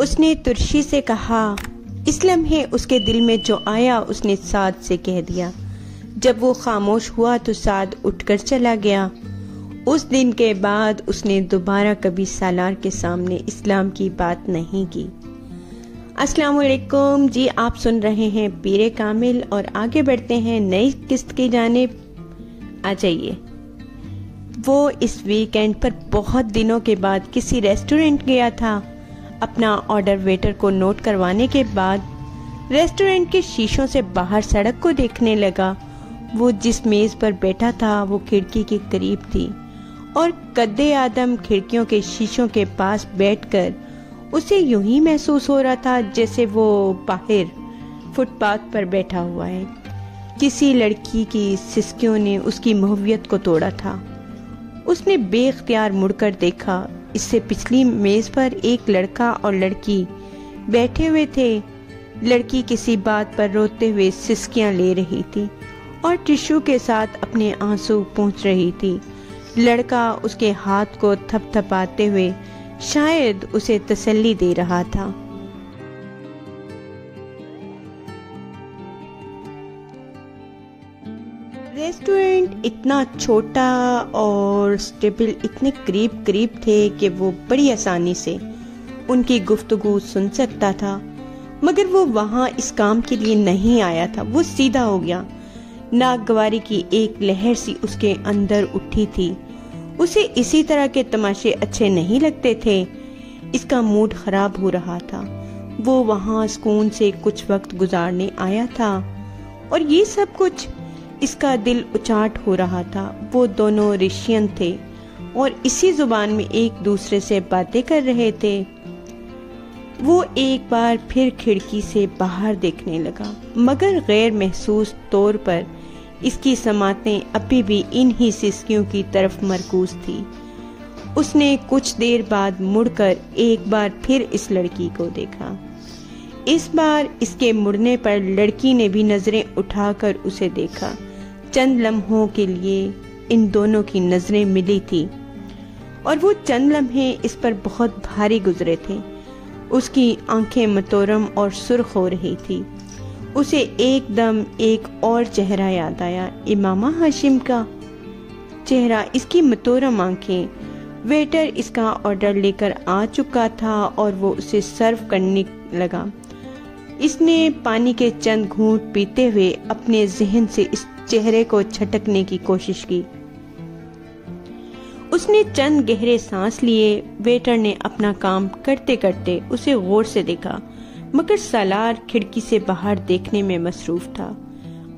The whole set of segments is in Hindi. उसने तुर्शी से कहा। इस लम्हे उसके दिल में जो आया उसने साद से कह दिया। जब वो खामोश हुआ तो साद उठकर चला गया। उस दिन के बाद उसने दोबारा कभी सालार के सामने इस्लाम की बात नहीं की। अस्सलाम वालेकुम जी, आप सुन रहे हैं पीर ए कामिल और आगे बढ़ते हैं नई किस्त की जानिब। आ जाइए। वो इस वीकेंड पर बहुत दिनों के बाद किसी रेस्टोरेंट गया था। अपना ऑर्डर वेटर को नोट करवाने के बाद रेस्टोरेंट के शीशों से बाहर सड़क को देखने लगा। वो जिस मेज पर बैठा था वो खिड़की के करीब थी और कद्दे आदम खिड़कियों के शीशों के पास बैठकर उसे यूं ही महसूस हो रहा था जैसे वो बाहर फुटपाथ पर बैठा हुआ है। किसी लड़की की सिसकियों ने उसकी महवियत को तोड़ा था। उसने बेख्तियार मुड़कर देखा। इससे पिछली मेज पर एक लड़का और लड़की बैठे हुए थे। लड़की किसी बात पर रोते हुए सिसकियां ले रही थी और टिश्यू के साथ अपने आंसू पोंछ रही थी। लड़का उसके हाथ को थपथपाते हुए शायद उसे तसल्ली दे रहा था। रेस्टोरेंट इतना छोटा और टेबल इतने करीब करीब थे कि वो बड़ी आसानी से उनकी गुफ्तगू सुन सकता था, मगर वो वहाँ इस काम के लिए नहीं आया था। वो सीधा हो गया। नागवारी की एक लहर सी उसके अंदर उठी थी। उसे इसी तरह के तमाशे अच्छे नहीं लगते थे। इसका मूड खराब हो रहा था। वो वहाँ सुकून से कुछ वक्त गुजारने आया था और ये सब कुछ इसका दिल उचाट हो रहा था। वो दोनों रेशियन थे और इसी जुबान में एक दूसरे से बातें कर रहे थे। वो एक बार फिर खिड़की से बाहर देखने लगा, मगर गैर महसूस तौर पर इसकी समातें अभी भी इन्हीं सिसकियों की तरफ मरकूज थी। उसने कुछ देर बाद मुड़कर एक बार फिर इस लड़की को देखा। इस बार इसके मुड़ने पर लड़की ने भी नजरें उठाकर उसे देखा। चंद लम्हों के लिए इन दोनों की नजरें मिली थी और वो चंद लम्हे इस पर बहुत भारी गुजरे थे। उसकी आंखें मतोरम और सुर्ख हो रही थी। उसे एकदम एक और चेहरा याद आया, इमामा हाशिम का चेहरा। इसकी मतोरम आंखें। वेटर इसका ऑर्डर लेकर आ चुका था और वो उसे सर्व करने लगा। इसने पानी के चंद घूंट पीते हुए अपने जहन से इस चेहरे को छटकने की कोशिश की। उसने चंद गहरे सांस लिए। वेटर ने अपना काम करते करते उसे गौर से देखा, मगर सालार खिड़की से बाहर देखने में मसरूफ था।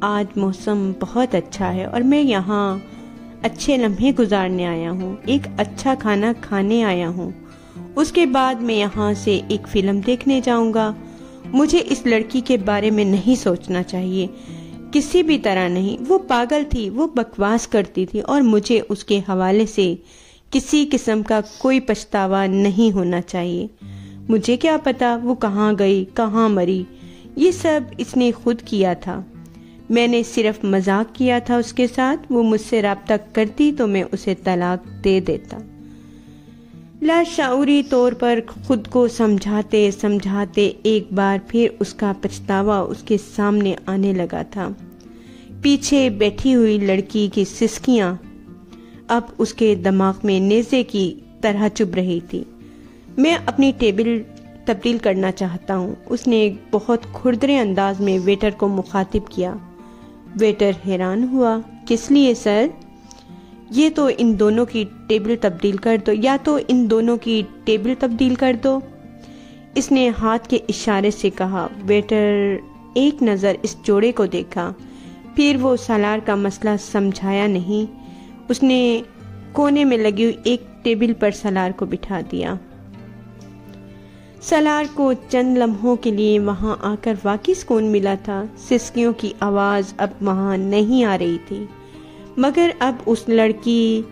आज मौसम बहुत अच्छा है और मैं यहाँ अच्छे लम्हे गुजारने आया हूँ। एक अच्छा खाना खाने आया हूँ। उसके बाद मैं यहाँ से एक फिल्म देखने जाऊँगा। मुझे इस लड़की के बारे में नहीं सोचना चाहिए, किसी भी तरह नहीं। वो पागल थी, वो बकवास करती थी और मुझे उसके हवाले से किसी किस्म का कोई पछतावा नहीं होना चाहिए। मुझे क्या पता वो कहाँ गई, कहाँ मरी। ये सब इसने खुद किया था। मैंने सिर्फ मजाक किया था उसके साथ। वो मुझसे राब्ता करती तो मैं उसे तलाक दे देता। लाशऊरी तौर पर खुद को समझाते समझाते एक बार फिर उसका पछतावा उसके सामने आने लगा था। पीछे बैठी हुई लड़की की सिसकियां अब उसके दिमाग में नेज़े की तरह चुभ रही थी। मैं अपनी टेबल तब्दील करना चाहता हूँ। उसने एक बहुत खुरदरे अंदाज में वेटर को मुखातिब किया। वेटर हैरान हुआ। किस लिए सर? ये तो इन दोनों की टेबल तब्दील कर दो, या तो इन दोनों की टेबल तब्दील कर दो, इसने हाथ के इशारे से कहा। वेटर एक नज़र इस जोड़े को देखा, फिर वो सालार का मसला समझाया नहीं। उसने कोने में लगी हुई एक टेबल पर सालार को बिठा दिया। सालार को चंद लम्हों के लिए वहां आकर वाकई सुकून मिला था। सिसकियों की आवाज़ अब वहां नहीं आ रही थी, मगर अब उस लड़की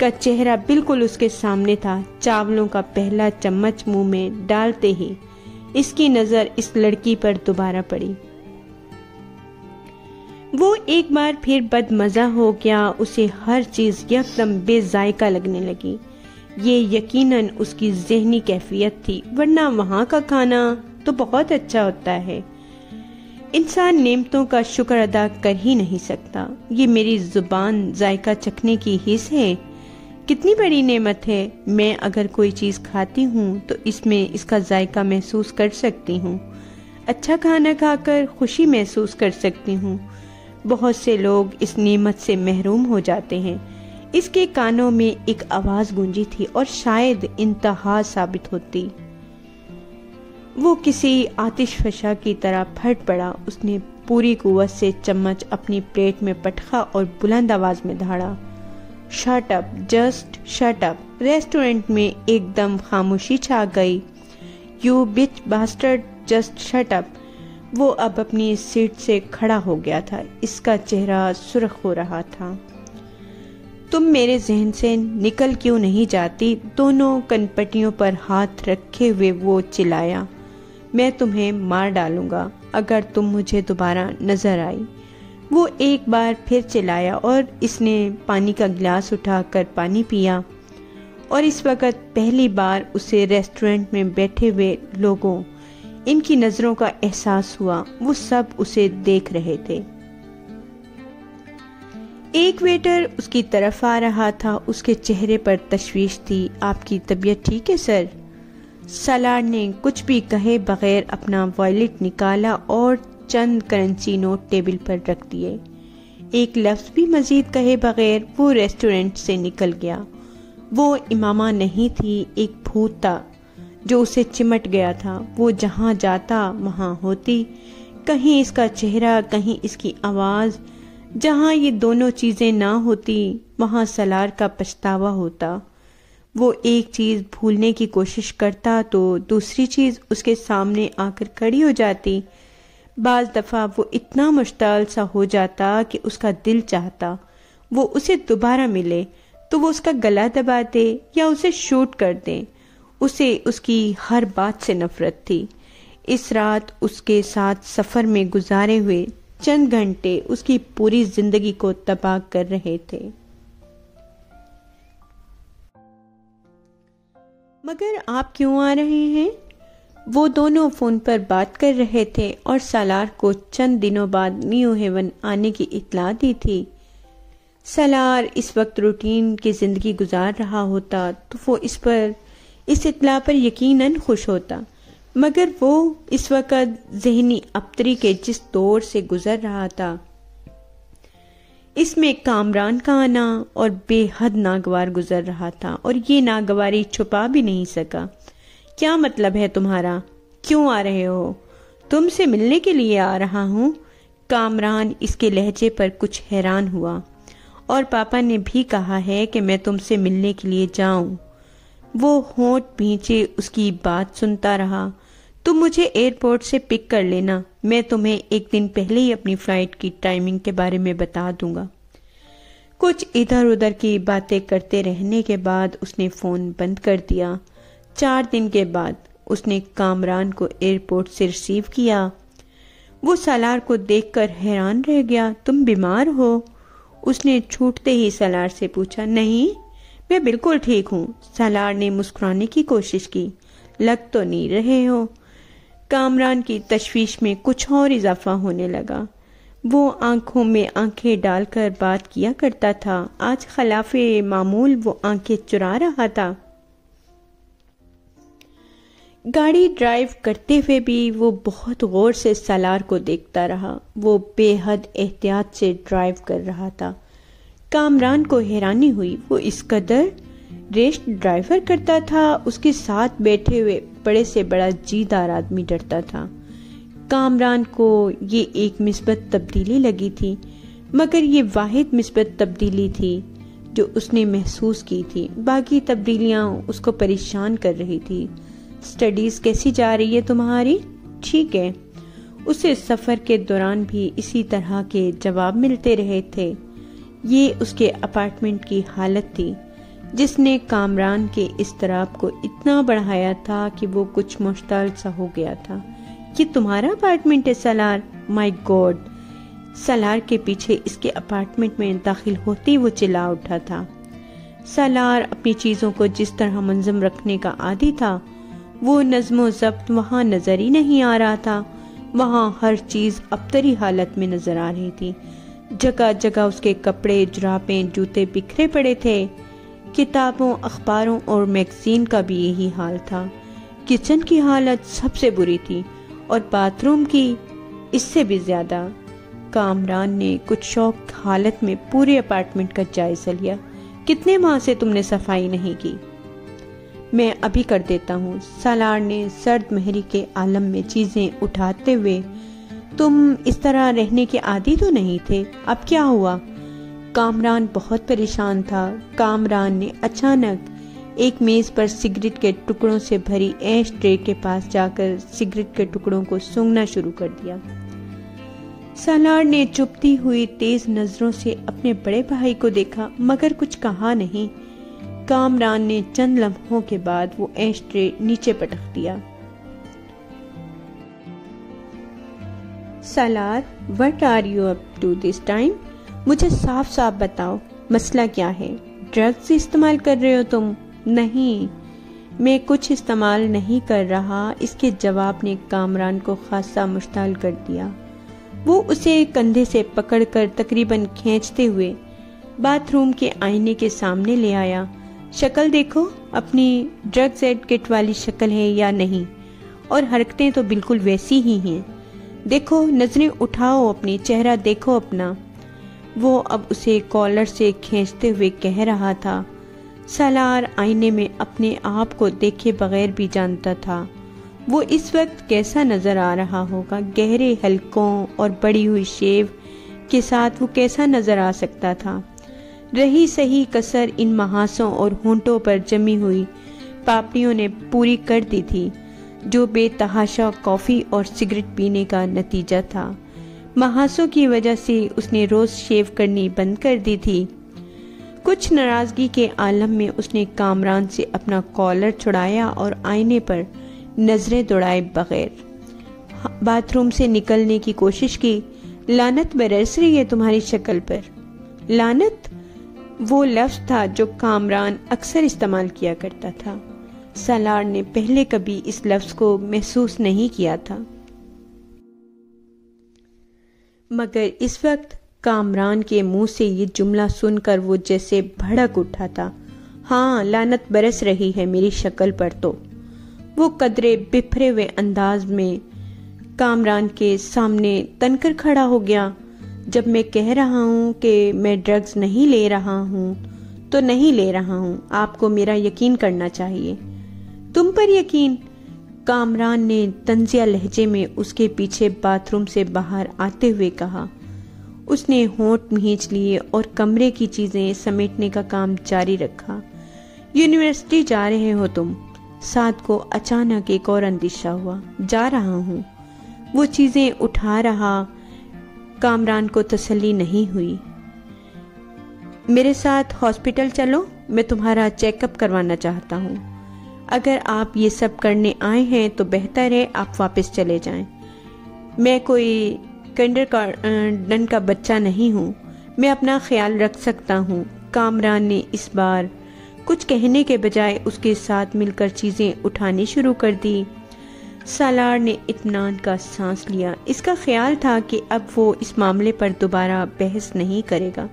का चेहरा बिल्कुल उसके सामने था। चावलों का पहला चम्मच मुंह में डालते ही इसकी नज़र इस लड़की पर दोबारा पड़ी। वो एक बार फिर बदमज़ा हो गया। उसे हर चीज़ यकदम बेजायका लगने लगी। ये यकीनन उसकी ज़हनी कैफियत थी, वरना वहाँ का खाना तो बहुत अच्छा होता है। इंसान नेमतों का शुक्र अदा कर ही नहीं सकता। ये मेरी जुबान जायका चखने की हिस है, कितनी बड़ी नेमत है। मैं अगर कोई चीज़ खाती हूँ तो इसमें इसका जायका महसूस कर सकती हूँ, अच्छा खाना खाकर खुशी महसूस कर सकती हूँ। बहुत से लोग इस नेमत से महरूम हो जाते हैं। इसके कानों में एक आवाज़ गूंजी थी और शायद इंतहा साबित होती। वो किसी आतिशफशा की तरह फट पड़ा। उसने पूरी कुव्वत से चम्मच अपनी प्लेट में पटखा और बुलंद आवाज़ में दहाड़ा, shut up, just shut up. Restaurant में एकदम खामोशी छा गई। You bitch bastard, just shut up. वो अब अपनी सीट से खड़ा हो गया था। इसका चेहरा सुर्ख हो रहा था। तुम मेरे जहन से निकल क्यों नहीं जाती? दोनों कनपटियों पर हाथ रखे हुए वो चिल्लाया, मैं तुम्हें मार डालूंगा अगर तुम मुझे दोबारा नजर आई। वो एक बार फिर चिल्लाया और इसने पानी का गिलास उठाकर पानी पिया। और इस वक्त पहली बार उसे रेस्टोरेंट में बैठे हुए लोगों, इनकी नजरों का एहसास हुआ। वो सब उसे देख रहे थे। एक वेटर उसकी तरफ आ रहा था। उसके चेहरे पर तशवीश थी। आपकी तबीयत ठीक है सर? सालार ने कुछ भी कहे बगैर अपना वॉलेट निकाला और चंद करेंसी नोट टेबल पर रख दिए। एक लफ्ज भी मजीद कहे बगैर वो रेस्टोरेंट से निकल गया। वो इमामा नहीं थी, एक भूत था जो उसे चिमट गया था। वो जहाँ जाता वहाँ होती, कहीं इसका चेहरा, कहीं इसकी आवाज़। जहाँ ये दोनों चीज़ें ना होती वहाँ सलार का पछतावा होता। वो एक चीज़ भूलने की कोशिश करता तो दूसरी चीज़ उसके सामने आकर खड़ी हो जाती। बाज़ दफ़ा वो इतना मुश्ताल सा हो जाता कि उसका दिल चाहता वो उसे दोबारा मिले तो वो उसका गला दबा दे या उसे शूट कर दे। उसे उसकी हर बात से नफरत थी। इस रात उसके साथ सफ़र में गुजारे हुए चंद घंटे उसकी पूरी जिंदगी को तबाह कर रहे थे। मगर आप क्यों आ रहे हैं? वो दोनों फ़ोन पर बात कर रहे थे और सालार को चंद दिनों बाद न्यू हेवन आने की इत्तला दी थी। सालार इस वक्त रूटीन की ज़िंदगी गुजार रहा होता तो वो इस इत्तला पर यकीनन खुश होता, मगर वो इस वक्त ज़हनी अबतरी के जिस दौर से गुजर रहा था, इसमें कामरान का आना और बेहद नागवार गुजर रहा था। और ये नागवारी छुपा भी नहीं सका। क्या मतलब है तुम्हारा? क्यों आ रहे हो? तुमसे मिलने के लिए आ रहा हूँ। कामरान इसके लहजे पर कुछ हैरान हुआ। और पापा ने भी कहा है कि मैं तुमसे मिलने के लिए जाऊँ। वो होंठ भींचे उसकी बात सुनता रहा। तुम मुझे एयरपोर्ट से पिक कर लेना, मैं तुम्हें एक दिन पहले ही अपनी फ्लाइट की टाइमिंग के बारे में बता दूंगा। कुछ इधर उधर की बातें करते रहने के बाद उसने फ़ोन बंद कर दिया। 4 दिन के बाद उसने कामरान को एयरपोर्ट से रिसीव किया। वो सालार को देखकर हैरान रह गया। तुम बीमार हो? उसने छूटते ही सालार से पूछा। नहीं, मैं बिल्कुल ठीक हूँ। सालार ने मुस्कुराने की कोशिश की। लग तो नहीं रहे हो। कामरान की तशवीश में कुछ और इजाफा होने लगा। वो आंखों में आंखें डालकर बात किया करता था। आज खिलाफ़े मामूल वो आंखें चुरा रहा था। गाड़ी ड्राइव करते हुए भी वो बहुत गौर से सालार को देखता रहा। वो बेहद एहतियात से ड्राइव कर रहा था। कामरान को हैरानी हुई। वो इस कदर रेस्ट ड्राइवर करता था, उसके साथ बैठे हुए बड़े से बड़ा जीदार आदमी डरता था। कामरान को ये एक मिस्बत तब्दीली लगी थी, मगर ये वाहिद मिस्बत तब्दीली थी जो उसने महसूस की थी। बाकी तब्दीलियाँ उसको परेशान कर रही थी। स्टडीज़ कैसी जा रही है तुम्हारी? ठीक है। उसे सफ़र के दौरान भी इसी तरह के जवाब मिलते रहे थे। ये उसके अपार्टमेंट की हालत थी जिसने कामरान के इस्तराब को इतना बढ़ाया था कि वो कुछ मुश्ताल सा हो गया था। ये तुम्हारा अपार्टमेंट है सालार? My God. सालार के पीछे इसके अपार्टमेंट में दाखिल होते ही वो चिल्ला उठा था। सालार अपनी चीज़ों को जिस तरह मंजम रखने का आदी था, वो नज़्मो ज़ब्त वहाँ नज़र ही नहीं आ रहा था। वहाँ हर चीज़ अबतरी हालत में नज़र आ रही थी। जगह जगह उसके कपड़े, जुराबें, जूते बिखरे पड़े थे। किताबों, अखबारों और मैगज़ीन का भी यही हाल था। किचन की हालत सबसे बुरी थी और बाथरूम की इससे भी ज़्यादा। कामरान ने कुछ शौक हालत में पूरे अपार्टमेंट का जायजा लिया। कितने माह से तुमने सफाई नहीं की? मैं अभी कर देता हूँ। सालार ने सर्द महरी के आलम में चीज़ें उठाते हुए, तुम इस तरह रहने के आदी तो नहीं थे, अब क्या हुआ? कामरान बहुत परेशान था। कामरान ने अचानक एक मेज़ पर सिगरेट के टुकड़ों से भरी ऐश ट्रे के पास जाकर सिगरेट के टुकड़ों को सूंघना शुरू कर दिया। सालार ने चुपती हुई तेज नजरों से अपने बड़े भाई को देखा, मगर कुछ कहा नहीं। कामरान ने चंद लम्हों के बाद वो ऐश ट्रे नीचे पटक दिया। Salar, what are you up to this time? मुझे साफ साफ बताओ, मसला क्या है? ड्रग्स इस्तेमाल कर रहे हो तुम? नहीं, मैं कुछ इस्तेमाल नहीं कर रहा। इसके जवाब ने कामरान को खासा मुश्ताल कर दिया। वो उसे कंधे से पकड़कर तकरीबन खींचते हुए बाथरूम के आईने के सामने ले आया। शक्ल देखो, अपनी ड्रग्स एडवोकेट वाली शक्ल है या नहीं, और हरकतें तो बिल्कुल वैसी ही हैं। देखो, नजरें उठाओ, अपनी चेहरा देखो अपना। वो अब उसे कॉलर से खींचते हुए कह रहा था। सालार आईने में अपने आप को देखे बगैर भी जानता था वो इस वक्त कैसा नज़र आ रहा होगा। गहरे हलकों और बड़ी हुई शेव के साथ वो कैसा नज़र आ सकता था। रही सही कसर इन महासों और होंठों पर जमी हुई पापड़ियों ने पूरी कर दी थी, जो बेतहाशा कॉफ़ी और सिगरेट पीने का नतीजा था। महासों की वजह से उसने रोज़ शेव करनी बंद कर दी थी। कुछ नाराज़गी के आलम में उसने कामरान से अपना कॉलर छुड़ाया और आईने पर नजरें दौड़ाए बगैर बाथरूम से निकलने की कोशिश की। लानत बरस रही है तुम्हारी शक्ल पर। लानत वो लफ्ज़ था जो कामरान अक्सर इस्तेमाल किया करता था। सालार ने पहले कभी इस लफ्ज़ को महसूस नहीं किया था, मगर इस वक्त कामरान के मुंह से ये जुमला सुनकर वो जैसे भड़क उठा था। हाँ, लानत बरस रही है मेरी शक्ल पर। तो वो कदरे बिफरे हुए अंदाज में कामरान के सामने तनकर खड़ा हो गया। जब मैं कह रहा हूँ कि मैं ड्रग्स नहीं ले रहा हूँ तो नहीं ले रहा हूँ, आपको मेरा यकीन करना चाहिए। तुम पर यकीन? कामरान ने तंजिया लहजे में उसके पीछे बाथरूम से बाहर आते हुए कहा। उसने होंठ मींच लिए और कमरे की चीज़ें समेटने का काम जारी रखा। यूनिवर्सिटी जा रहे हो तुम? साथ को अचानक एक और अंदेशा हुआ। जा रहा हूँ, वो चीज़ें उठा रहा। कामरान को तसल्ली नहीं हुई। मेरे साथ हॉस्पिटल चलो, मैं तुम्हारा चेकअप करवाना चाहता हूँ। अगर आप ये सब करने आए हैं तो बेहतर है आप वापस चले जाएं। मैं कोई किंडरगार्टन का बच्चा नहीं हूँ, मैं अपना ख्याल रख सकता हूँ। कामरान ने इस बार कुछ कहने के बजाय उसके साथ मिलकर चीज़ें उठानी शुरू कर दी। सालार ने इत्मीनान का सांस लिया। इसका ख्याल था कि अब वो इस मामले पर दोबारा बहस नहीं करेगा,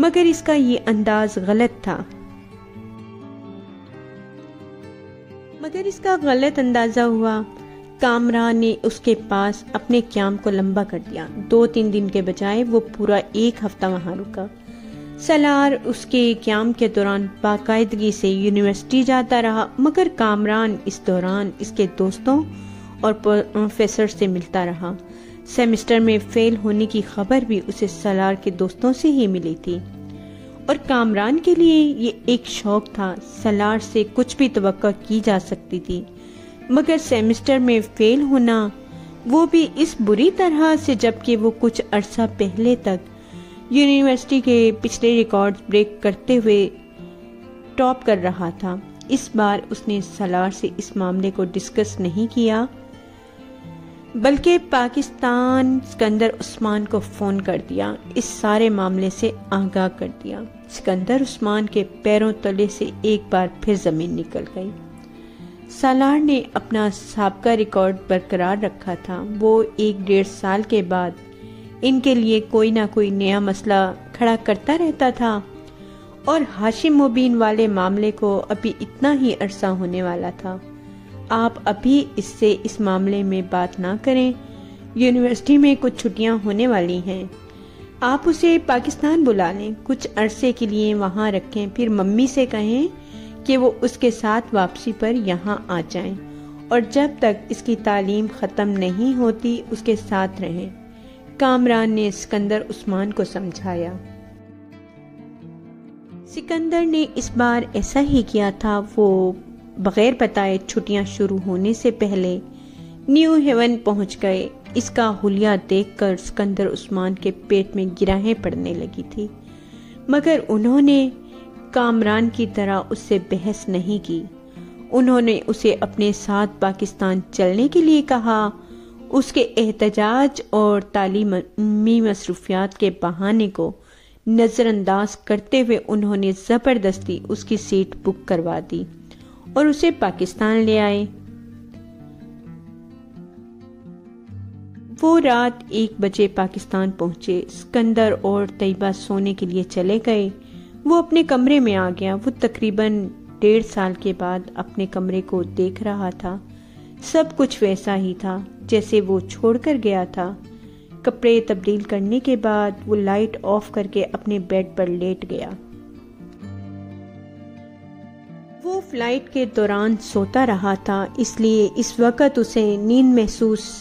मगर इसका ये अंदाज गलत था। मगर इसका गलत अंदाज़ा हुआ। कामरान ने उसके पास अपने क्याम को लंबा कर दिया। 2-3 दिन के बजाय वो पूरा 1 हफ्ता वहाँ रुका। सालार उसके क्याम के दौरान बाकायदगी से यूनिवर्सिटी जाता रहा, मगर कामरान इस दौरान इसके दोस्तों और प्रोफेसर से मिलता रहा। सेमेस्टर में फेल होने की खबर भी उसे सालार के दोस्तों से ही मिली थी, और कामरान के लिए ये एक शौक था। सालार से कुछ भी तवक्को की जा सकती थी, मगर सेमेस्टर में फेल होना, वो भी इस बुरी तरह से, जबकि वो कुछ अरसा पहले तक यूनिवर्सिटी के पिछले रिकॉर्ड ब्रेक करते हुए टॉप कर रहा था। इस बार उसने सालार से इस मामले को डिस्कस नहीं किया, बल्कि पाकिस्तान सिकंदर उस्मान को फ़ोन कर दिया, इस सारे मामले से आगाह कर दिया। सिकंदर उस्मान के पैरों तले से एक बार फिर जमीन निकल गई। सालार ने अपना साबका रिकॉर्ड बरकरार रखा था। वो 1-1.5 साल के बाद इनके लिए कोई ना कोई नया मसला खड़ा करता रहता था और हाशिम मुबीन वाले मामले को अभी इतना ही अरसा होने वाला था। आप अभी इससे इस मामले में बात ना करें। यूनिवर्सिटी में कुछ छुट्टियां होने वाली हैं। आप उसे पाकिस्तान बुला लें, कुछ अरसे के लिए वहाँ रखें, फिर मम्मी से कहें कि वो उसके साथ वापसी पर यहाँ आ जाएं और जब तक इसकी तालीम ख़त्म नहीं होती उसके साथ रहें। कामरान ने सिकंदर उस्मान को समझाया। सिकंदर ने इस बार ऐसा ही किया था। वो बगैर बताए छुट्टियां शुरू होने से पहले न्यू हेवन पहुंच गए। इसका हुलिया देखकर सिकंदर उस्मान के पेट में गिराहें पड़ने लगी थी, मगर उन्होंने कामरान की तरह उससे बहस नहीं की। उन्होंने उसे अपने साथ पाकिस्तान चलने के लिए कहा। उसके एहतजाज और तालीमी मसरूफियात के बहाने को नज़रअंदाज करते हुए उन्होंने ज़बरदस्ती उसकी सीट बुक करवा दी और उसे पाकिस्तान ले आए। वो रात 1 बजे पाकिस्तान पहुंचे। सिकंदर और तैयबा सोने के लिए चले गए। वो अपने कमरे में आ गया। वो तकरीबन 1.5 साल के बाद अपने कमरे को देख रहा था। सब कुछ वैसा ही था जैसे वो छोड़कर गया था। कपड़े तब्दील करने के बाद वो लाइट ऑफ करके अपने बेड पर लेट गया। वो फ्लाइट के दौरान सोता रहा था, इसलिए इस वक्त उसे नींद महसूस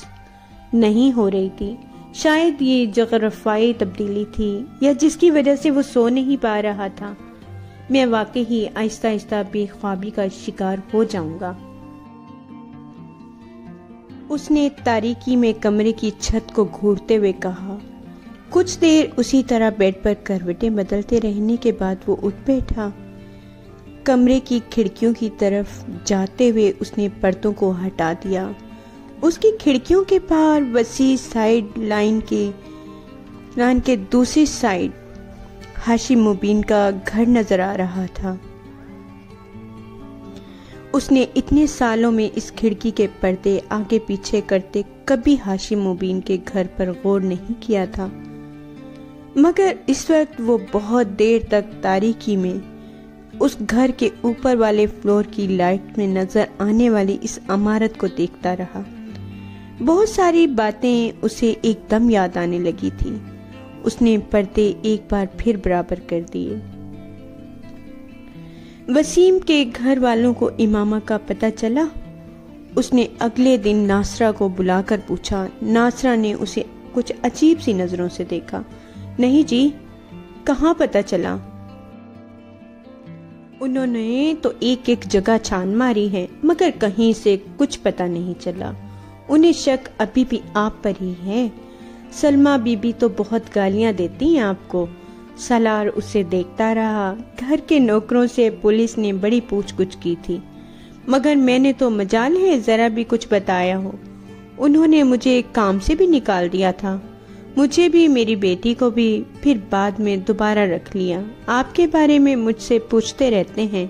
नहीं हो रही थी। शायद ये जगरफाई तब्दीली थी या जिसकी वजह से वो सो नहीं पा रहा था। मैं वाकई ही आहिस्ता आहिस्ता बेख्वाबी का शिकार हो जाऊंगा। उसने तारीकी में कमरे की छत को घूरते हुए कहा। कुछ देर उसी तरह बेड पर करवटें बदलते रहने के बाद वो उठ बैठा। कमरे की खिड़कियों की तरफ जाते हुए उसने पर्दों को हटा दिया। उसकी खिड़कियों के पार वसी साइड लाइन के दूसरी साइड हाशिम मुबीन का घर नजर आ रहा था। उसने इतने सालों में इस खिड़की के पर्दे आगे पीछे करते कभी हाशिम मुबीन के घर पर गौर नहीं किया था, मगर इस वक्त वो बहुत देर तक तारीकी में उस घर के ऊपर वाले फ्लोर की लाइट में नजर आने वाली इस इमारत को देखता रहा। बहुत सारी बातें उसे एकदम याद आने लगी थी। उसने पर्दे एक बार फिर बराबर कर दिए। वसीम के घर वालों को इमामा का पता चला। उसने अगले दिन नासरा को बुलाकर पूछा। नासरा ने उसे कुछ अजीब सी नजरों से देखा। नहीं जी, कहाँ पता चला? उन्होंने तो 1-1 जगह छान मारी है, मगर कहीं से कुछ पता नहीं चला। उन्हें शक अभी भी आप पर ही है। सलमा बीबी तो बहुत गालियां देती हैं आपको। सालार उसे देखता रहा। घर के नौकरों से पुलिस ने बड़ी पूछ-गुछ की थी, मगर मैंने तो मजाल है जरा भी कुछ बताया हो। उन्होंने मुझे काम से भी निकाल दिया था, मुझे भी, मेरी बेटी को भी, फिर बाद में दोबारा रख लिया। आपके बारे में मुझसे पूछते रहते हैं।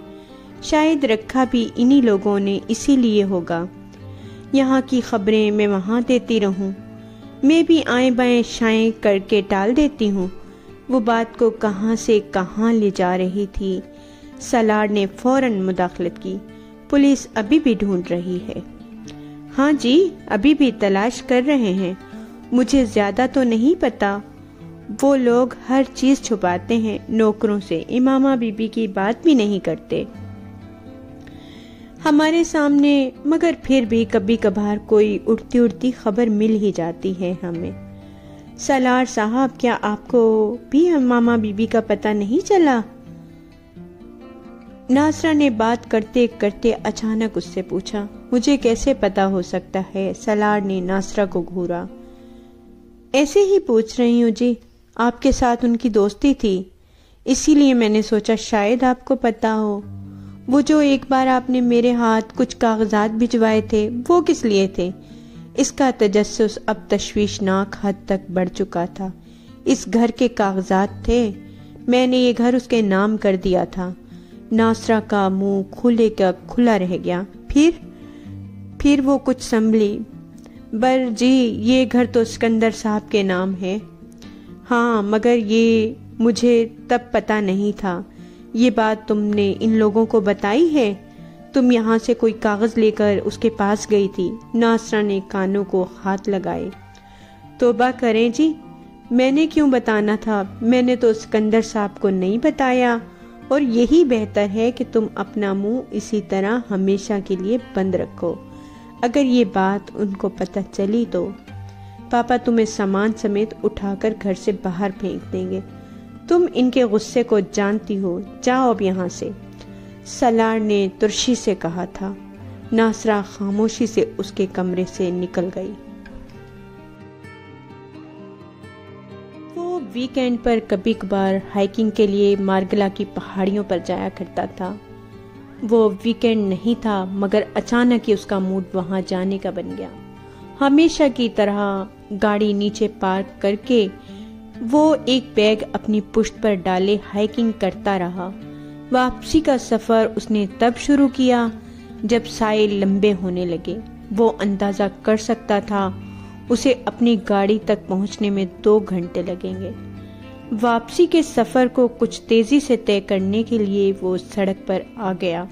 शायद रखा भी इन्हीं लोगों ने, इसीलिए होगा। यहाँ की खबरें मैं वहाँ देती रहूँ। मैं भी आएं बाएं शाएं करके टाल देती हूँ। वो बात को कहाँ से कहाँ ले जा रही थी। सालार ने फौरन मुदाखलत की। पुलिस अभी भी ढूंढ रही है। हाँ जी, अभी भी तलाश कर रहे हैं। मुझे ज़्यादा तो नहीं पता। वो लोग हर चीज़ छुपाते हैं नौकरों से। इमामा बीबी की बात भी नहीं करते हमारे सामने, मगर फिर भी कभी कभार कोई उड़ती उड़ती खबर मिल ही जाती है हमें। सालार साहब, क्या आपको भी मामा बीबी का पता नहीं चला? नासरा ने बात करते करते अचानक उससे पूछा। मुझे कैसे पता हो सकता है? सालार ने नासरा को घूरा। ऐसे ही पूछ रही हूँ जी, आपके साथ उनकी दोस्ती थी, इसीलिए मैंने सोचा शायद आपको पता हो। वो जो एक बार आपने मेरे हाथ कुछ कागजात भिजवाए थे, वो किस लिए थे? इसका तजस्सुस अब तश्वीशनाक हद तक बढ़ चुका था। इस घर के कागजात थे, मैंने ये घर उसके नाम कर दिया था। नासरा का मुंह खुले का खुला रह गया। फिर वो कुछ संभली। बर जी, ये घर तो सिकंदर साहब के नाम है। हाँ, मगर ये मुझे तब पता नहीं था। ये बात तुमने इन लोगों को बताई है? तुम यहाँ से कोई कागज़ लेकर उसके पास गई थी? नासरा ने कानों को हाथ लगाए। तोबा करें जी, मैंने क्यों बताना था? मैंने तो सिकंदर साहब को नहीं बताया, और यही बेहतर है कि तुम अपना मुंह इसी तरह हमेशा के लिए बंद रखो। अगर ये बात उनको पता चली तो पापा तुम्हें सामान समेत उठाकर घर से बाहर फेंक देंगे। तुम इनके गुस्से को जानती हो। जाओ अब यहाँ से, सलार ने तुर्शी से कहा था। नासरा खामोशी से उसके कमरे से निकल गई। वो वीकेंड पर कभी कभार हाइकिंग के लिए मार्गला की पहाड़ियों पर जाया करता था। वो वीकेंड नहीं था, मगर अचानक ही उसका मूड वहां जाने का बन गया। हमेशा की तरह गाड़ी नीचे पार्क करके वो एक बैग अपनी पुश्त पर डाले हाइकिंग करता रहा। वापसी का सफर उसने तब शुरू किया जब साए लंबे होने लगे। वो अंदाजा कर सकता था उसे अपनी गाड़ी तक पहुंचने में 2 घंटे लगेंगे। वापसी के सफर को कुछ तेजी से तय करने के लिए वो सड़क पर आ गया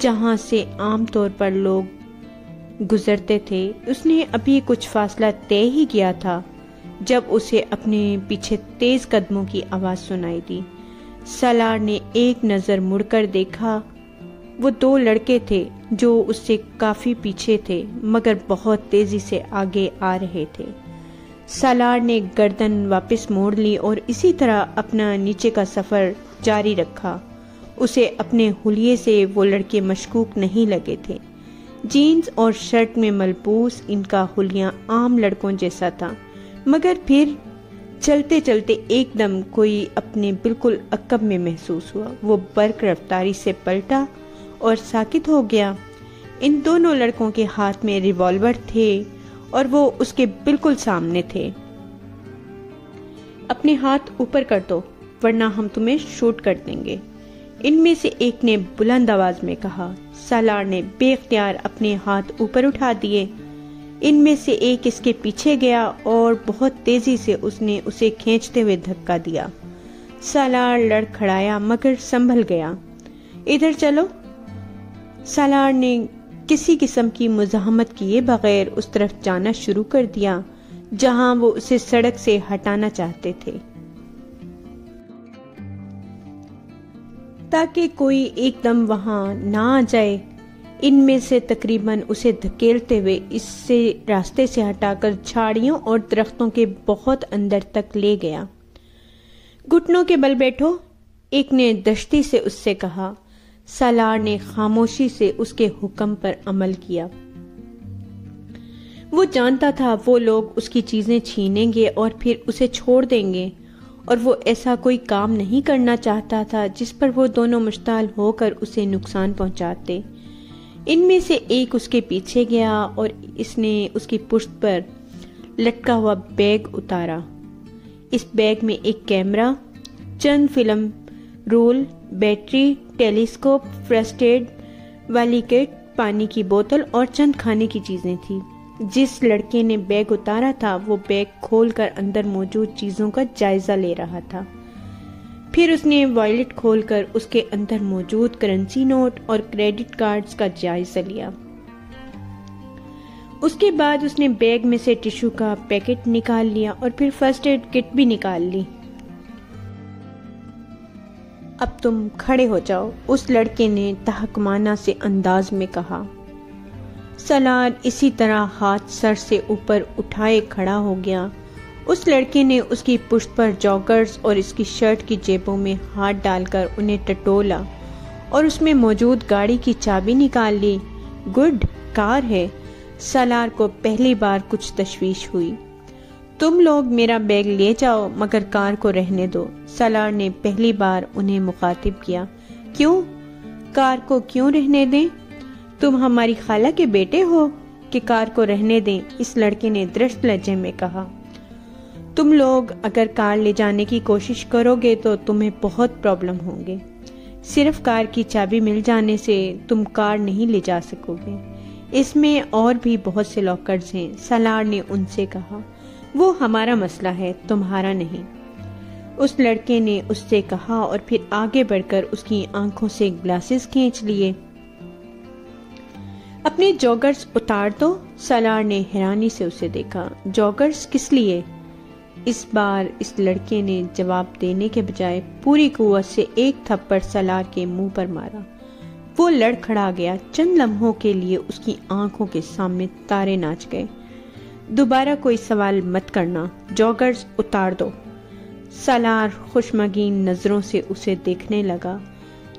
जहां से आमतौर पर लोग गुजरते थे। उसने अभी कुछ फासला तय ही किया था जब उसे अपने पीछे तेज कदमों की आवाज सुनाई दी। सलार ने एक नजर मुड़कर देखा। वो 2 लड़के थे जो उससे काफी पीछे थे, मगर बहुत तेजी से आगे आ रहे थे। सलार ने गर्दन वापस मोड़ ली और इसी तरह अपना नीचे का सफर जारी रखा। उसे अपने हुलिये से वो लड़के मशकूक नहीं लगे थे। जीन्स और शर्ट में मलबूस इनका हुलिया आम लड़कों जैसा था, मगर फिर चलते चलते एकदम कोई अपने बिल्कुल अकब में महसूस हुआ। वो बर्क रफ्तारी से पलटा और साकित हो गया। इन दोनों लड़कों के हाथ में रिवॉल्वर थे और वो उसके बिल्कुल सामने थे। अपने हाथ ऊपर कर दो वरना हम तुम्हें शूट कर देंगे, इनमें से एक ने बुलंद आवाज में कहा। सालार ने बेख्तियार अपने हाथ ऊपर उठा दिए। इनमें से एक इसके पीछे गया और बहुत तेजी से उसने उसे खींचते हुए धक्का दिया। सालार लड़खड़ाया मगर संभल गया। इधर चलो। सालार ने किसी किस्म की मुजाहमत किए बगैर उस तरफ जाना शुरू कर दिया जहां वो उसे सड़क से हटाना चाहते थे ताकि कोई एकदम वहां ना आ जाए। इनमें से तकरीबन उसे धकेलते हुए इससे रास्ते से हटाकर झाड़ियों और दरख्तों के बहुत अंदर तक ले गया। घुटनों के बल बैठो, एक ने दश्ती से उससे कहा। सालार ने खामोशी से उसके हुक्म पर अमल किया। वो जानता था वो लोग उसकी चीजें छीनेंगे और फिर उसे छोड़ देंगे, और वो ऐसा कोई काम नहीं करना चाहता था जिस पर वो दोनों मुश्ताल होकर उसे नुकसान पहुंचाते। इनमें से एक उसके पीछे गया और इसने उसकी पुश्त पर लटका हुआ बैग उतारा। इस बैग में एक कैमरा, चंद film roll, battery, telescope, first aid वाली किट, पानी की बोतल और चंद खाने की चीजें थी। जिस लड़के ने बैग उतारा था वो बैग खोलकर अंदर मौजूद चीजों का जायजा ले रहा था। फिर उसने वॉलेट खोलकर उसके अंदर मौजूद करेंसी नोट और क्रेडिट कार्ड्स का जायजा लिया। उसके बाद उसने बैग में से टिश्यू का पैकेट निकाल लिया और फिर फर्स्ट एड किट भी निकाल ली। अब तुम खड़े हो जाओ, उस लड़के ने तहकमाना से अंदाज में कहा। सलार इसी तरह हाथ सर से ऊपर उठाए खड़ा हो गया। उस लड़के ने उसकी पुश्त पर जॉगर्स और इसकी शर्ट की जेबों में हाथ डालकर उन्हें टटोला और उसमें मौजूद गाड़ी की चाबी निकाल ली। गुड, कार है। सलार को पहली बार कुछ तशवीश हुई। तुम लोग मेरा बैग ले जाओ मगर कार को रहने दो। सलार ने पहली बार उन्हें मुखातिब किया। क्यों? कार को क्यों रहने दें? तुम हमारी खाला के बेटे हो कि कार को रहने दें, इस लड़के ने दृष्ट लहजे में कहा। तुम लोग अगर कार ले जाने की कोशिश करोगे तो तुम्हें बहुत प्रॉब्लम होंगे। सिर्फ कार की चाबी मिल जाने से तुम कार नहीं ले जा सकोगे। इसमें और भी बहुत से लॉकर्स हैं। सलार ने उनसे कहा, वो हमारा मसला है, तुम्हारा नहीं। उस लड़के ने उससे कहा और फिर आगे बढ़कर उसकी आंखों से ग्लासेस खींच लिए। अपने जॉगर्स उतार दो। सलार ने हैरानी से उसे देखा। जॉगर्स किस लिए? इस बार इस लड़के ने जवाब देने के बजाय पूरी कुव्वत से एक थप्पड़ सलार के मुंह पर मारा। वो लड़खड़ा गया। चंद लम्हों के लिए उसकी आंखों के सामने तारे नाच गए। दोबारा कोई सवाल मत करना, जॉगर्स उतार दो। सलार खुशमगीन नजरों से उसे देखने लगा।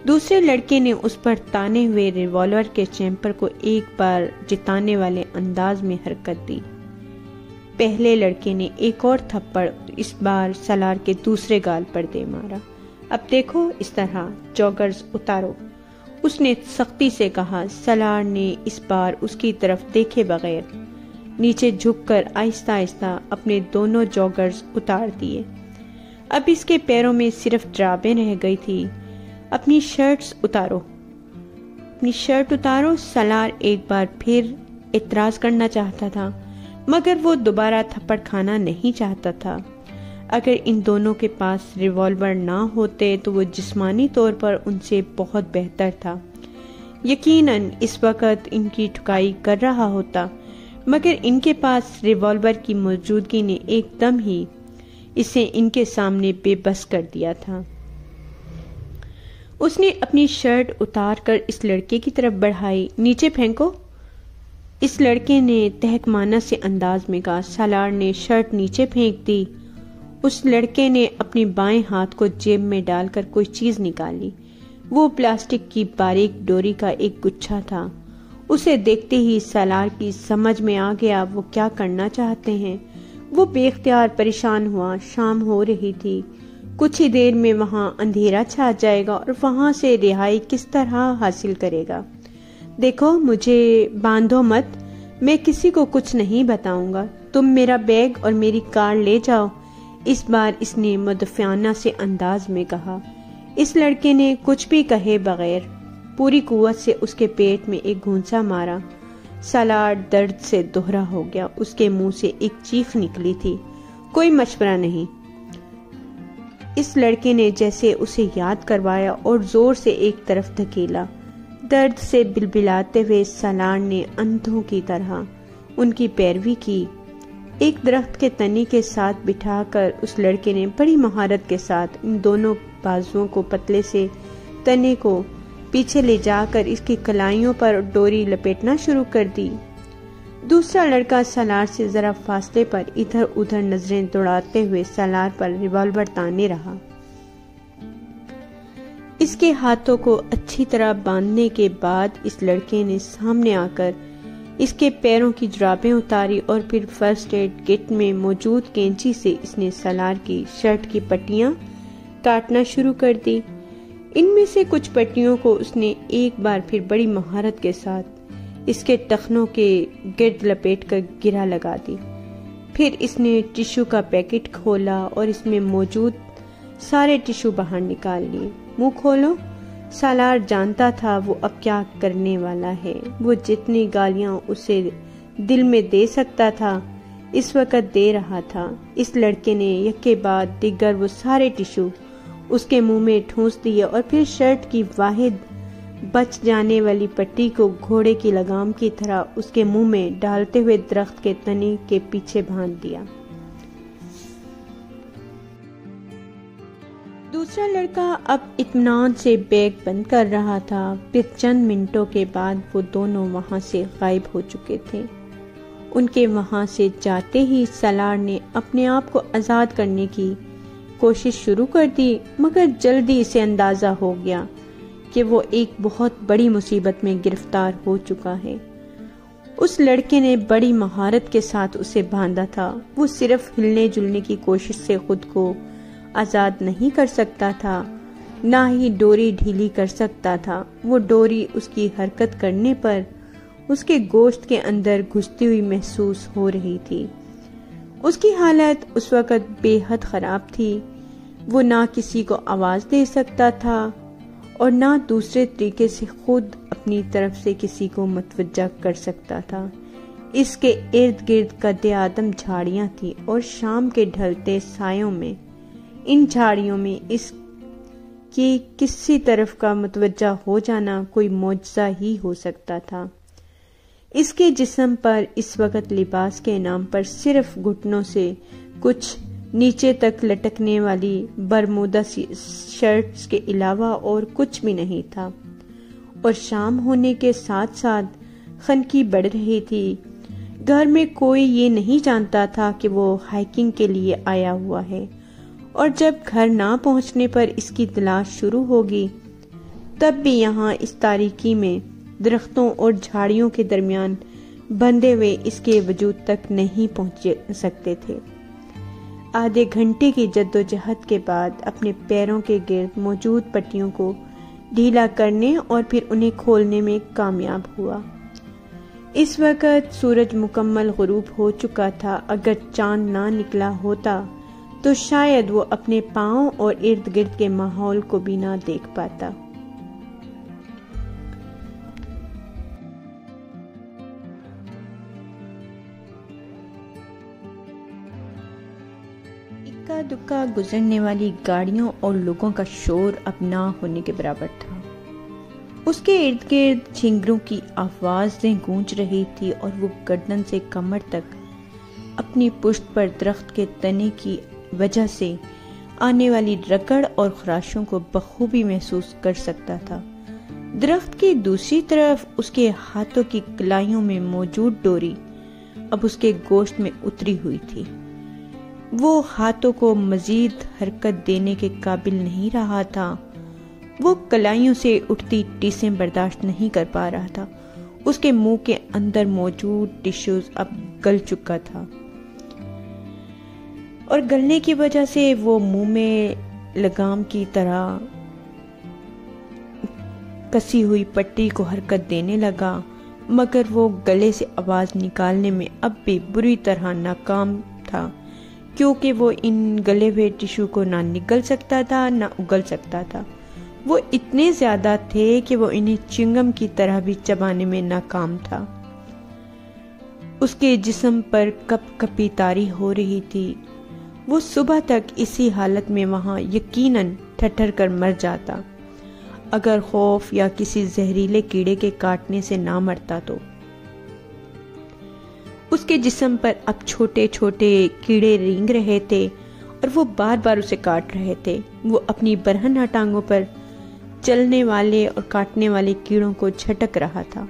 दूसरे लड़के ने उस पर ताने हुए रिवॉल्वर के चैम्बर को एक बार जिताने वाले अंदाज में हरकत दी। पहले लड़के ने एक और थप्पड़ इस बार सलार के दूसरे गाल पर दे मारा। अब देखो इस तरह, जॉगर्स उतारो, उसने सख्ती से कहा। सलार ने इस बार उसकी तरफ देखे बगैर नीचे झुककर आहिस्ता आहिस्ता अपने दोनों जॉगर्स उतार दिए। अब इसके पैरों में सिर्फ ड्राबें रह गई थी। अपनी शर्ट उतारो। सलार एक बार फिर एतराज करना चाहता था, मगर वो दोबारा थप्पड़ खाना नहीं चाहता था। अगर इन दोनों के पास रिवॉल्वर ना होते तो वो जिस्मानी तौर पर उनसे बहुत बेहतर था। यकीनन इस वक्त इनकी ठुकाई कर रहा होता, मगर इनके पास रिवॉल्वर की मौजूदगी ने एकदम ही इसे इनके सामने बेबस कर दिया था। उसने अपनी शर्ट उतारकर इस लड़के की तरफ बढ़ाई। नीचे फेंको, इस लड़के ने तहकमाना से अंदाज में कहा। सलार ने शर्ट नीचे फेंक दी। उस लड़के ने अपने बाएं हाथ को जेब में डालकर कोई चीज निकाली। वो प्लास्टिक की बारीक डोरी का एक गुच्छा था। उसे देखते ही सलार की समझ में आ गया वो क्या करना चाहते हैं। वो बेख्तियार परेशान हुआ। शाम हो रही थी, कुछ ही देर में वहां अंधेरा छा जाएगा और वहां से रिहाई किस तरह हासिल करेगा। देखो, मुझे बांधो मत, मैं किसी को कुछ नहीं बताऊंगा। तुम मेरा बैग और मेरी कार ले जाओ, इस बार इसने मुदफियाना से अंदाज में कहा। इस लड़के ने कुछ भी कहे बगैर पूरी कुव्वत से उसके पेट में एक घूंसा मारा। सलार दर्द से दोहरा हो गया। उसके मुंह से एक चीख निकली थी, कोई मशवरा नहीं। इस लड़के ने जैसे उसे याद करवाया और जोर से एक तरफ धकेला। दर्द से बिलबिलाते हुए सलार ने अंधों की तरह उनकी पैरवी की। एक दरख्त के तने के साथ बिठाकर उस लड़के ने बड़ी महारत के साथ इन दोनों बाजुओं को पतले से तने को पीछे ले जाकर इसकी कलाइयों पर डोरी लपेटना शुरू कर दी। दूसरा लड़का सलार से जरा फासले पर इधर उधर नजरें दौड़ाते हुए सलार पर रिवॉल्वर ताने रहा। इसके हाथों को अच्छी तरह बांधने के बाद इस लड़के ने सामने आकर इसके पैरों की जुराबें उतारी और फिर फर्स्ट एड किट में मौजूद कैंची से इसने सलार की शर्ट की पट्टियां काटना शुरू कर दी। इनमें से कुछ पट्टियों को उसने एक बार फिर बड़ी महारत के साथ इसके टखनों के गिर्द लपेटकर गिरा लगा दी। फिर इसने टिश्यू का पैकेट खोला और इसमें मौजूद सारे टिश्यू बाहर निकाल लिए। मुंह खोलो, सलार जानता था वो अब क्या करने वाला है। वो जितनी गालियां उसे दिल में दे सकता था इस वक्त दे रहा था। इस लड़के ने यके बाद दिगर वो सारे टिश्यू उसके मुंह में ठूंस दिए और फिर शर्ट की वाहिद बच जाने वाली पट्टी को घोड़े की लगाम की तरह उसके मुंह में डालते हुए दरख्त के तने के पीछे बांध दिया। दूसरा लड़का अब इत्मीनान से बैग बंद कर रहा था। फिर चंद मिनटों के बाद वो दोनों वहां से गायब हो चुके थे। उनके वहां से जाते ही सलार ने अपने आप को आजाद करने की कोशिश शुरू कर दी, मगर जल्दी इसे अंदाजा हो गया कि वो एक बहुत बड़ी मुसीबत में गिरफ्तार हो चुका है। उस लड़के ने बड़ी महारत के साथ उसे बांधा था। वो सिर्फ हिलने जुलने की कोशिश से खुद को आज़ाद नहीं कर सकता था, ना ही डोरी ढीली कर सकता था। वो डोरी उसकी हरकत करने पर उसके गोश्त के अंदर घुसती हुई महसूस हो रही थी। उसकी हालत उस वक़्त बेहद ख़राब थी। वो ना किसी को आवाज़ दे सकता था और ना दूसरे तरीके से खुद अपनी तरफ से किसी को मतवज्जा कर सकता था। इसके इर्द गिर्द कद-ए-आदम झाड़ियाँ थीं और शाम के ढलते सायों में इन झाड़ियों में इस कि किसी तरफ का मतवज्जा हो जाना कोई मौजज़ा ही हो सकता था। इसके जिस्म पर इस वक्त लिबास के नाम पर सिर्फ घुटनों से कुछ नीचे तक लटकने वाली बरमूदा शर्ट्स के अलावा और कुछ भी नहीं था, और शाम होने के साथ साथ खनकी बढ़ रही थी। घर में कोई ये नहीं जानता था कि वो हाइकिंग के लिए आया हुआ है, और जब घर ना पहुंचने पर इसकी तलाश शुरू होगी तब भी यहाँ इस तारीकी में दरख्तों और झाड़ियों के दरमियान बंधे हुए इसके वजूद तक नहीं पहुंच सकते थे। आधे घंटे की जद्दोजहद के बाद अपने पैरों के गिर्द मौजूद पट्टियों को ढीला करने और फिर उन्हें खोलने में कामयाब हुआ। इस वक्त सूरज मुकम्मल गुरूब हो चुका था। अगर चांद ना निकला होता तो शायद वो अपने पांव और इर्द गिर्द के माहौल को भी ना देख पाता। इक्का दुक्का गुजरने वाली गाड़ियों और लोगों का शोर अब ना होने के बराबर था। उसके इर्द गिर्द झिंगरों की आवाजें गूंज रही थी और वो गर्दन से कमर तक अपनी पुश्त पर दरख्त के तने की वजह से आने वाली रगड़ और खराशों को बखूबी महसूस कर सकता था। दरख्त की दूसरी तरफ उसके हाथों की कलाइयों में मौजूद डोरी अब उसके गोश्त में उतरी हुई थी। वो हाथों को मजीद हरकत देने के काबिल नहीं रहा था। वो कलाइयों से उठती टीसें बर्दाश्त नहीं कर पा रहा था। उसके मुंह के अंदर मौजूद टिश्यूज अब गल चुका था और गलने की वजह से वो मुंह में लगाम की तरह कसी हुई पट्टी को हरकत देने लगा, मगर वो गले से आवाज निकालने में अब भी बुरी तरह नाकाम था, क्योंकि वो इन गले हुए टिश्यू को ना निगल सकता था ना उगल सकता था। वो इतने ज्यादा थे कि वो इन्हें चिंगम की तरह भी चबाने में नाकाम था। उसके जिस्म पर कपकपी तारी हो रही थी। वो सुबह तक इसी हालत में वहाँ यकीनन ठठर कर मर जाता अगर खौफ या किसी जहरीले कीड़े के काटने से ना मरता तो। उसके जिस्म पर अब छोटे छोटे कीड़े रेंग रहे थे और वो बार बार उसे काट रहे थे। वो अपनी बरहना टांगों पर चलने वाले और काटने वाले कीड़ों को झटक रहा था,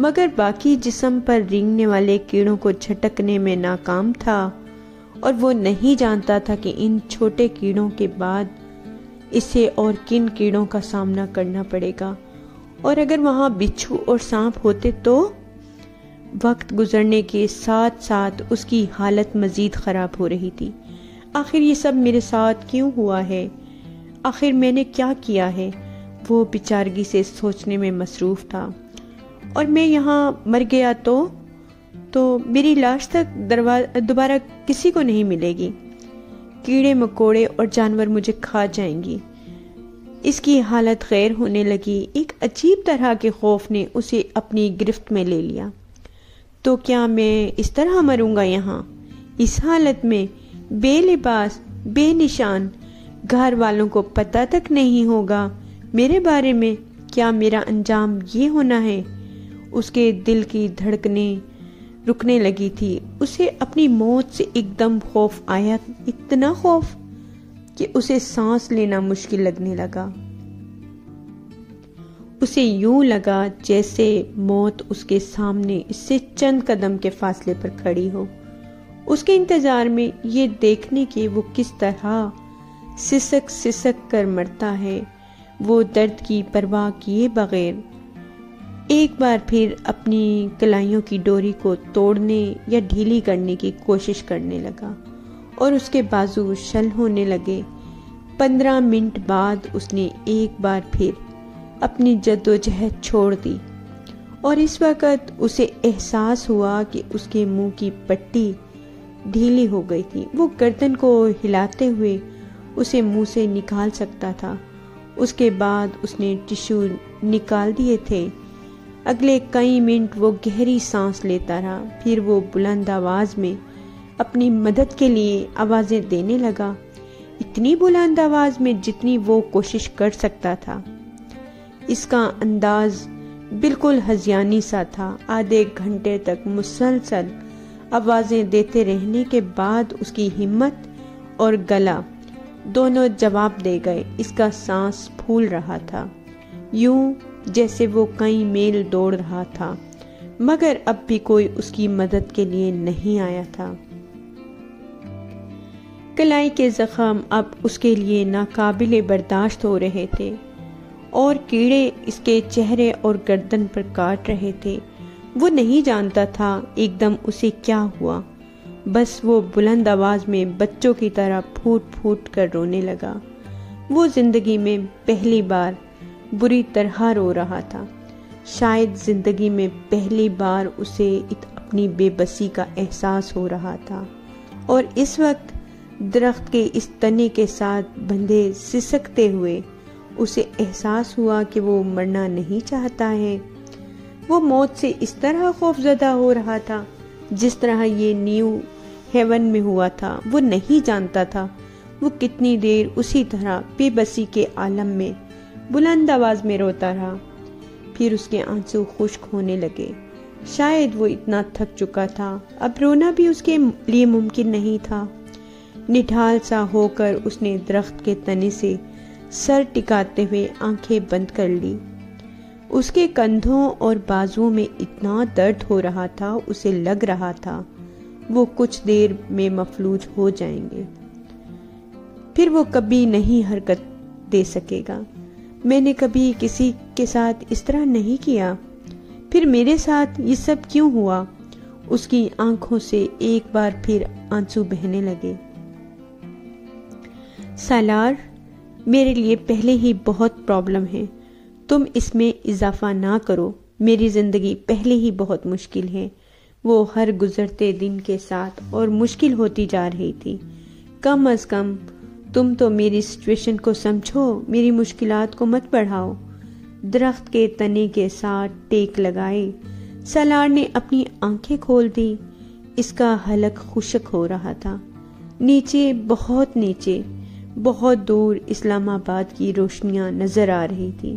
मगर बाकी जिस्म पर रेंगने वाले कीड़ों को झटकने में नाकाम था, और वो नहीं जानता था कि इन छोटे कीड़ों के बाद इसे और किन कीड़ों का सामना करना पड़ेगा, और अगर वहाँ बिच्छू और सांप होते तो। वक्त गुजरने के साथ साथ उसकी हालत मज़ीद ख़राब हो रही थी। आखिर ये सब मेरे साथ क्यों हुआ है? आखिर मैंने क्या किया है? वो बेचारगी से सोचने में मसरूफ़ था। और मैं यहाँ मर गया तो मेरी लाश तक दोबारा किसी को नहीं मिलेगी। कीड़े मकोड़े और जानवर मुझे खा जाएंगी। इसकी हालत गैर होने लगी। एक अजीब तरह के खौफ ने उसे अपनी गिरफ्त में ले लिया। तो क्या मैं इस तरह मरूंगा यहाँ, इस हालत में, बेलिबास, बेनिशान? घर वालों को पता तक नहीं होगा मेरे बारे में। क्या मेरा अंजाम ये होना है? उसके दिल की धड़कने रुकने लगी थी। उसे अपनी मौत से एकदम खौफ आया, इतना खौफ कि उसे सांस लेना मुश्किल लगने लगा। उसे यूं लगा जैसे मौत उसके सामने इससे चंद कदम के फासले पर खड़ी हो, उसके इंतजार में ये देखने के वो किस तरह सिसक सिसक कर मरता है, वो दर्द की परवाह किए बगैर। एक बार फिर अपनी कलाइयों की डोरी को तोड़ने या ढीली करने की कोशिश करने लगा और उसके बाजू शल होने लगे। 15 मिनट बाद उसने एक बार फिर अपनी जद्दोजहद छोड़ दी और इस वक्त उसे एहसास हुआ कि उसके मुंह की पट्टी ढीली हो गई थी। वो गर्दन को हिलाते हुए उसे मुंह से निकाल सकता था। उसके बाद उसने टिश्यू निकाल दिए थे। अगले कई मिनट वो गहरी सांस लेता रहा, फिर वो बुलंद आवाज़ में अपनी मदद के लिए आवाज़ें देने लगा, इतनी बुलंद आवाज़ में जितनी वो कोशिश कर सकता था। इसका अंदाज बिल्कुल हज़ियानी सा था। आधे घंटे तक मुसलसल आवाज़ें देते रहने के बाद उसकी हिम्मत और गला दोनों जवाब दे गए। इसका सांस फूल रहा था, यूं जैसे वो कई मील दौड़ रहा था, मगर अब भी कोई उसकी मदद के लिए नहीं आया था। कलाई के जख्म अब उसके लिए नाकाबिले बर्दाश्त हो रहे थे और कीड़े इसके चेहरे और गर्दन पर काट रहे थे। वो नहीं जानता था एकदम उसे क्या हुआ, बस वो बुलंद आवाज़ में बच्चों की तरह फूट फूट कर रोने लगा। वो ज़िंदगी में पहली बार बुरी तरह रो रहा था। शायद ज़िंदगी में पहली बार उसे अपनी बेबसी का एहसास हो रहा था और इस वक्त दरख्त के इस तने के साथ बंधे सिसकते हुए उसे एहसास हुआ कि वो मरना नहीं चाहता है। वो मौत से इस तरह खौफजदा हो रहा था जिस तरह ये न्यू हेवन में हुआ था। वो नहीं जानता था वो कितनी देर उसी तरह बेबसी के आलम में बुलंद आवाज में रोता रहा। फिर उसके आंसू खुश्क होने लगे। शायद वो इतना थक चुका था, अब रोना भी उसके लिए मुमकिन नहीं था। निठाल सा होकर उसने दरख्त के तने से सर टिकाते हुए आंखें बंद कर ली। उसके कंधों और बाजुओं में इतना दर्द हो रहा था, उसे लग रहा था वो कुछ देर में मफलूज हो जाएंगे, फिर वो कभी नहीं हरकत दे सकेगा। मैंने कभी किसी के साथ इस तरह नहीं किया, फिर मेरे साथ ये सब क्यों हुआ? उसकी आंखों से एक बार फिर आंसू बहने लगे। सालार, मेरे लिए पहले ही बहुत प्रॉब्लम है, तुम इसमें इजाफा ना करो। मेरी ज़िंदगी पहले ही बहुत मुश्किल है। वो हर गुजरते दिन के साथ और मुश्किल होती जा रही थी। कम अज़ कम तुम तो मेरी सिचुएशन को समझो, मेरी मुश्किलात को मत बढ़ाओ। दरख्त के तने के साथ टेक लगाए सालार ने अपनी आंखें खोल दी। इसका हलक खुशक हो रहा था। नीचे, बहुत नीचे, बहुत दूर इस्लामाबाद की रोशनियां नजर आ रही थी।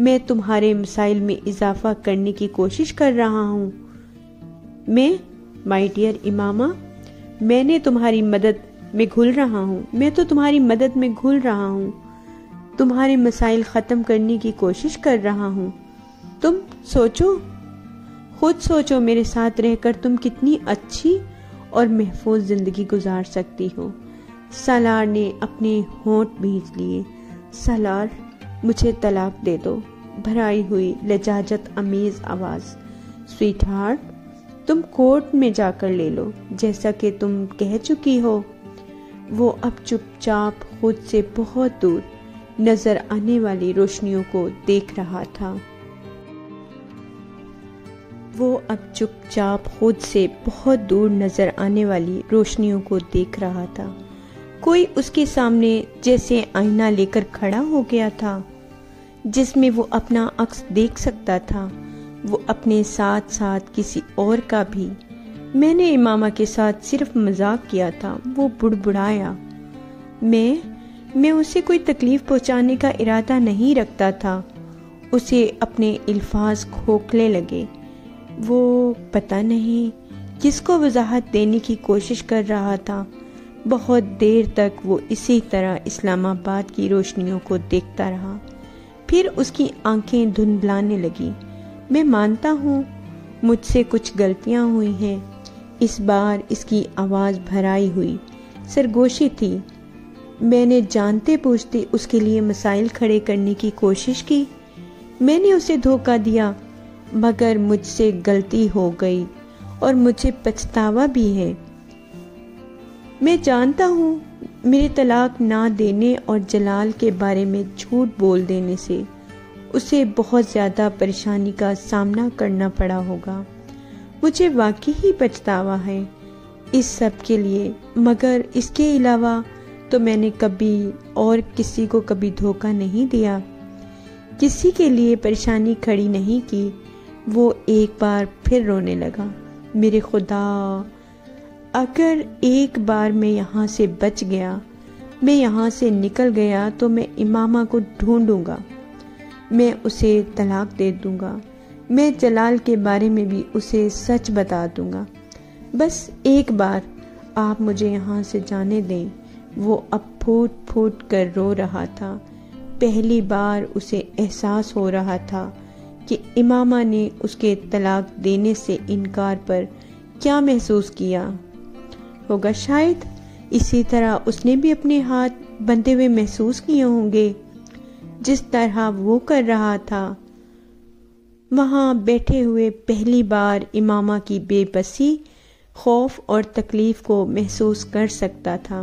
मैं तुम्हारे मसाइल में इजाफा करने की कोशिश कर रहा हूँ। मैं, माय डियर इमामा, मैंने तुम्हारी मदद में घुल रहा हूँ। मैं तो तुम्हारी मदद में घुल रहा हूँ, तुम्हारे मसाइल ख़त्म करने की कोशिश कर रहा हूँ। तुम सोचो, खुद सोचो, मेरे साथ रहकर तुम कितनी अच्छी और महफूज ज़िंदगी गुजार सकती हो। सालार ने अपने होंठ भींच लिए। सालार, मुझे तलाक दे दो। भराई हुई लजाजत अमीज आवाज़, स्वीटहार्ट, तुम कोर्ट में जाकर ले लो जैसा कि तुम कह चुकी हो। वो अब चुपचाप खुद से बहुत दूर नजर आने वाली रोशनियों को देख रहा था। कोई उसके सामने जैसे आईना लेकर खड़ा हो गया था जिसमें वो अपना अक्स देख सकता था। वो अपने साथ साथ किसी और का भी। मैंने इमामा के साथ सिर्फ मजाक किया था, वो बुड़बुड़ाया। मैं उसे कोई तकलीफ पहुंचाने का इरादा नहीं रखता था। उसे अपने अल्फाज खोखले लगे। वो पता नहीं किसको वजाहत देने की कोशिश कर रहा था। बहुत देर तक वो इसी तरह इस्लामाबाद की रोशनियों को देखता रहा। फिर उसकी आंखें धुंधलाने लगी। मैं मानता हूँ मुझसे कुछ गलतियाँ हुई हैं। इस बार इसकी आवाज़ भराई हुई सरगोशी थी। मैंने जानते बूझते उसके लिए मसाइल खड़े करने की कोशिश की। मैंने उसे धोखा दिया, मगर मुझसे गलती हो गई और मुझे पछतावा भी है। मैं जानता हूँ मेरे तलाक ना देने और जलाल के बारे में झूठ बोल देने से उसे बहुत ज़्यादा परेशानी का सामना करना पड़ा होगा। मुझे वाकई ही पछतावा है। इस सब के लिए, मगर इसके अलावा तो मैंने कभी और किसी को कभी धोखा नहीं दिया, किसी के लिए परेशानी खड़ी नहीं की। वो एक बार फिर रोने लगा। मेरे खुदा, अगर एक बार मैं यहाँ से बच गया, मैं यहाँ से निकल गया तो मैं इमामा को ढूंढूंगा, मैं उसे तलाक दे दूंगा, मैं जलाल के बारे में भी उसे सच बता दूंगा। बस एक बार आप मुझे यहाँ से जाने दें। वो अब फूट फूट कर रो रहा था। पहली बार उसे एहसास हो रहा था कि इमामा ने उसके तलाक देने से इनकार पर क्या महसूस किया होगा। शायद इसी तरह उसने भी अपने हाथ बंधे हुए महसूस किए होंगे, जिस तरह वो कर रहा था। वहाँ बैठे हुए पहली बार इमामा की बेबसी, खौफ और तकलीफ को महसूस कर सकता था।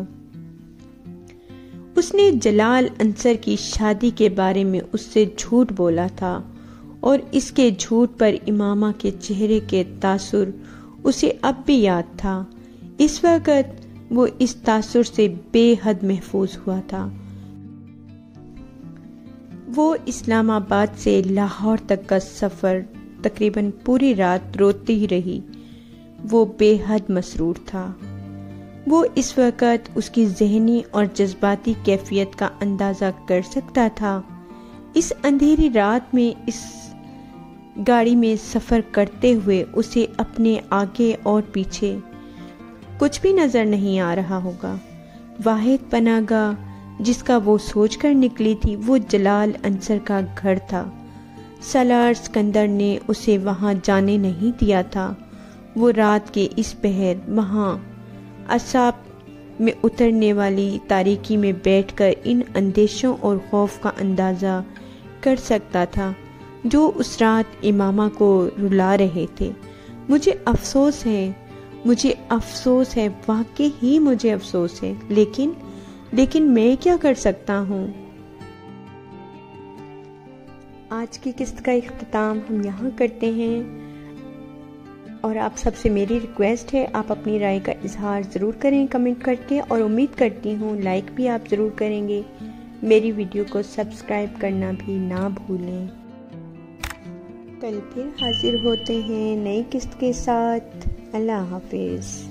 उसने जलाल अंसर की शादी के बारे में उससे झूठ बोला था और इसके झूठ पर इमामा के चेहरे के तासुर उसे अब भी याद था। इस वक्त वो इस तासुर से बेहद महफूज हुआ था। वो इस्लामाबाद से लाहौर तक का सफ़र तकरीबन पूरी रात रोती ही रही। वो बेहद मसरूर था। वो इस वक्त उसकी जहनी और जज्बाती कैफियत का अंदाज़ा कर सकता था। इस अंधेरी रात में इस गाड़ी में सफ़र करते हुए उसे अपने आगे और पीछे कुछ भी नज़र नहीं आ रहा होगा। वाहिद पनाहगाह जिसका वो सोच कर निकली थी वो जलाल अंसर का घर था। सलार सिकंदर ने उसे वहाँ जाने नहीं दिया था। वो रात के इस पहर वहाँ असाब में उतरने वाली तारीकी में बैठकर इन अंदेशों और खौफ का अंदाज़ा कर सकता था जो उस रात इमामा को रुला रहे थे। मुझे अफसोस है, वाकई ही मुझे अफसोस है, लेकिन मैं क्या कर सकता हूँ। आज की किस्त का इख्तिताम हम यहाँ करते हैं और आप सबसे मेरी रिक्वेस्ट है आप अपनी राय का इजहार ज़रूर करें कमेंट करके, और उम्मीद करती हूँ लाइक भी आप ज़रूर करेंगे। मेरी वीडियो को सब्सक्राइब करना भी ना भूलें। कल फिर हाजिर होते हैं नई किस्त के साथ। अल्लाह हाफिज़।